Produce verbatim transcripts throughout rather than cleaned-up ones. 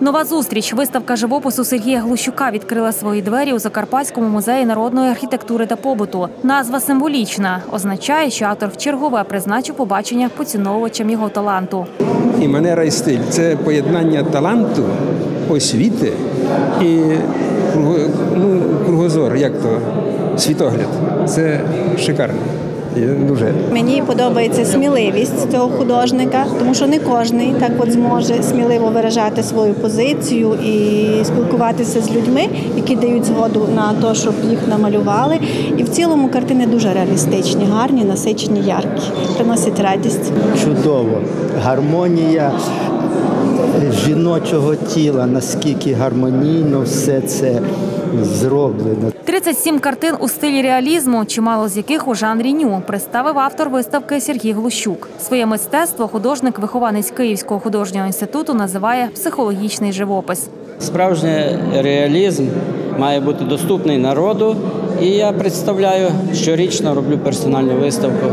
Нова зустріч. Виставка живопису Сергія Глущука відкрила свої двері у Закарпатському музеї народної архітектури та побуту. Назва символічна. Означає, що автор вчергове призначив побачення поціновувачам його таланту. І манера, і стиль – це поєднання таланту, освіти і ну, кругозор, як то, світогляд. Це шикарно. Дуже. Мені подобається сміливість цього художника, тому що не кожен так от зможе сміливо виражати свою позицію і спілкуватися з людьми, які дають згоду на те, щоб їх намалювали. І в цілому картини дуже реалістичні, гарні, насичені, яркі, приносять радість. Чудово. Гармонія жіночого тіла, наскільки гармонійно все це зроблено. тридцять сім картин у стилі реалізму, чимало з яких у жанрі ню, представив автор виставки Сергій Глущук. Своє мистецтво художник, вихованець Київського художнього інституту, називає психологічний живопис. Справжній реалізм має бути доступний народу. І я представляю, щорічно роблю персональну виставку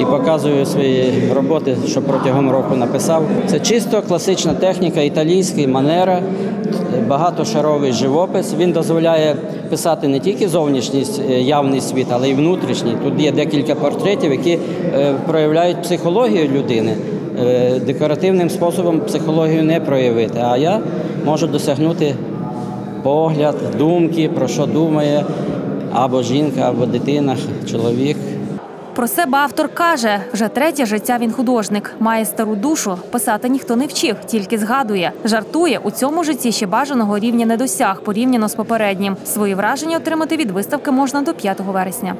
і показую свої роботи, що протягом року написав. Це чисто класична техніка, італійська манера, багатошаровий живопис. Він дозволяє писати не тільки зовнішність, явний світ, але й внутрішній. Тут є декілька портретів, які проявляють психологію людини. Декоративним способом психологію не проявити, а я можу досягнути погляд, думки, про що думає або жінка, або дитина, чоловік. Про себе автор каже, вже третє життя він художник. Має стару душу, писати ніхто не вчив, тільки згадує. Жартує, у цьому житті ще бажаного рівня не досяг, порівняно з попереднім. Свої враження отримати від виставки можна до п'ятого вересня.